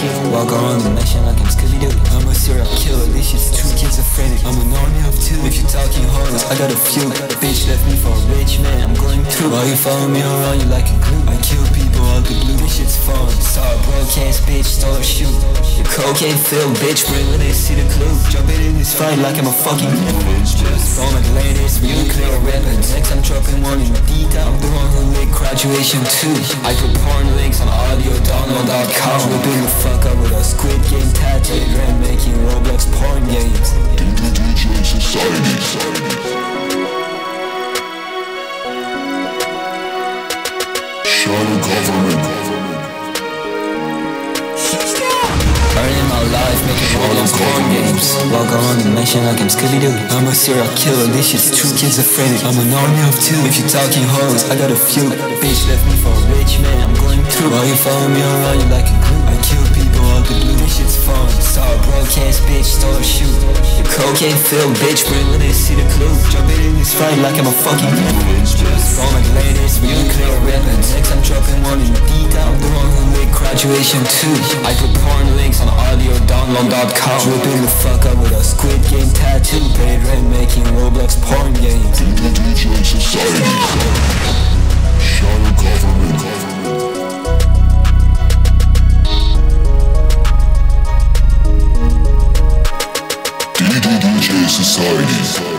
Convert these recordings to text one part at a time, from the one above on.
scared. Walk on a mission like I'm Scooby-Doo. I'm a serial killer, this shit's too schizophrenic. I'm an army of two. If you're talking hard, I got a few. Bitch left me for a rich man, I'm going through. While you follow me around, you like a glue. I kill people out the blue, this shit's fun. Saw a broke ass bitch, stole her shoe. The cocaine filled bitch, bring when they see the clue. Jumping in this fight like I'm a fucking from Atlantis, nuclear weapons. Next I'm dropping one in detail. I'm the one who made graduation 2. I put porn links on audiodownload.com. Ripping the fuck up with a Squid Game tattoo. Grand making Roblox porn games. DDDJ Society. Shadow government. Earning my life, making Roblox porn games. Walk around the mansion like I'm Scooby-Doo. I'm a serial killer, this shit's too schizophrenic. I'm an army of two. If you're talking hoes, I got a few. Bitch left me for a rich man, I'm going through. While you follow me around, you like a glue. I kill people out the blue, this shit's fun. Saw a broke ass bitch, stole her shoe. The cocaine filled bitch, bring when they see the clue. Jumping in this fight like I'm a fucking from Atlantis, nuclear weapons. Next I'm dropping one in detail. The one who made graduation 2. I put porn links on audiodownload.com. Dripping the fuck up with a Squid Game tattoo. Paid rent making Roblox porn games. DDDJ Society. Shadow government. DDDJ Society.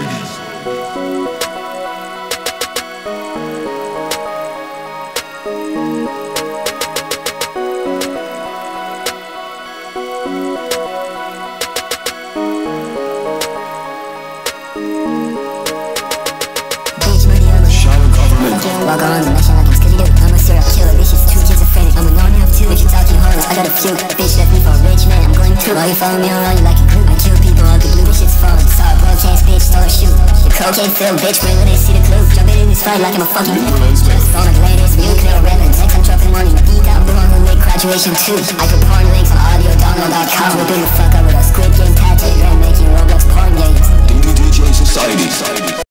Walk on the mission like I'm Scooby-Doo. I'm a serial killer, this shit's too schizophrenic. I'm an army of two. If you're talking hoes, I got a few. Bitch left me for a rich man, I'm going through. While you follow me around, you like a glue. I kill people out the blue, this shit's fun. Saw a broke ass bitch, stole a shoe. The cocaine filled bitch, when will they see the clue? Jumping in this fight like I'm a fucking just from Atlantis, nuclear weapons. Next I'm dropping one in the beat. I'm the one who made graduation 2. I put porn links on audiodownload.com. We're building the fuck up with a Squid Game tattoo. You're making Roblox porn games. DDDJ Society.